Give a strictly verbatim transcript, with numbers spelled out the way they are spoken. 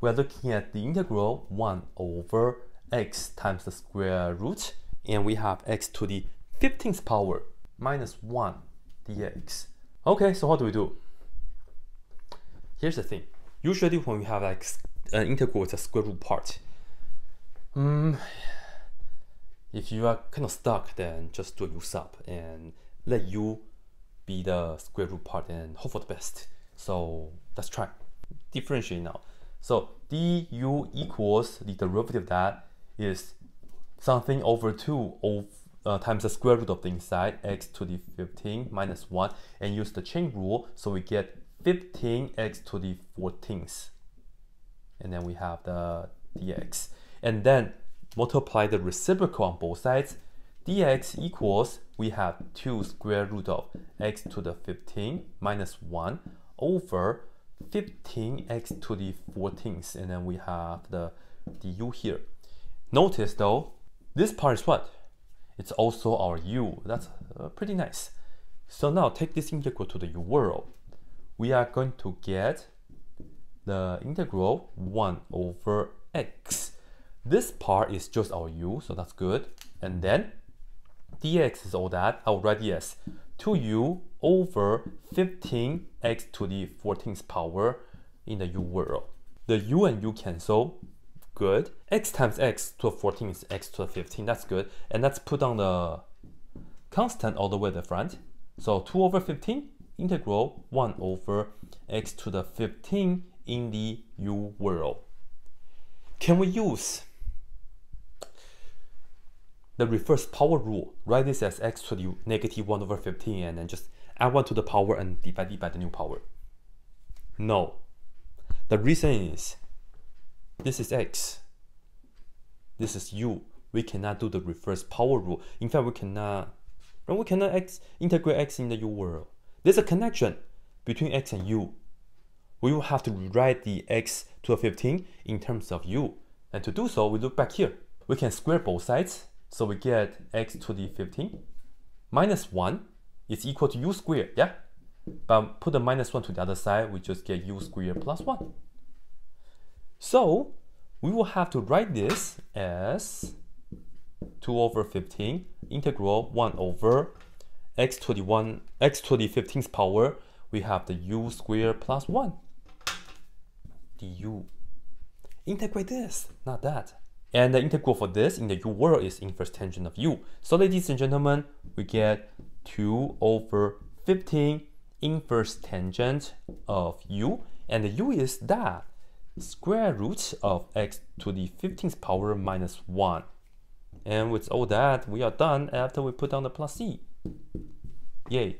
we are looking at the integral one over x times the square root, and we have x to the fifteenth power minus one dx. Okay, so what do we do? Here's the thing. Usually when we have like an integral with a square root part, um, if you are kind of stuck, then just do u sub and let u be the square root part and hope for the best. So let's try differentiate now. So du equals the derivative of that is something over two of, uh, times the square root of the inside x to the fifteen minus one, and use the chain rule, so we get fifteen x to the fourteenth, and then we have the dx, and then multiply the reciprocal on both sides. Dx equals, we have two square root of x to the fifteen minus one over fifteen x to the fourteenth, and then we have the du here. Notice though, this part is what? It's also our u. That's uh, pretty nice. So now take this integral to the u world. We are going to get the integral one over x. This part is just our u, so that's good. And then dx is all that. I'll write it as two u over fifteen x to the fourteenth power in the u world. The u and u cancel, good. X times x to the fourteenth is x to the fifteen, that's good. And let's put on the constant all the way at the front. So two over fifteen, integral one over x to the fifteen in the u world. Can we use the reverse power rule? Write this as x to the negative one over fifteen, and then just add one to the power and divide it by the new power. No. The reason is, this is x, this is u. We cannot do the reverse power rule. In fact, we cannot, we cannot x, integrate x in the u world. There's a connection between x and u. We will have to rewrite the x to the fifteen in terms of u. And to do so, we look back here. We can square both sides. So we get x to the fifteen minus one is equal to u squared, yeah? But put the minus one to the other side, we just get u squared plus one. So we will have to write this as two over fifteen integral one over x to the one, x to the fifteenth power. We have the u squared plus one du. Integrate this, not that. And the integral for this in the u world is inverse tangent of u. So ladies and gentlemen, we get two over fifteen inverse tangent of u. And the u is that square root of x to the fifteenth power minus one. And with all that, we are done after we put down the plus c. Yay.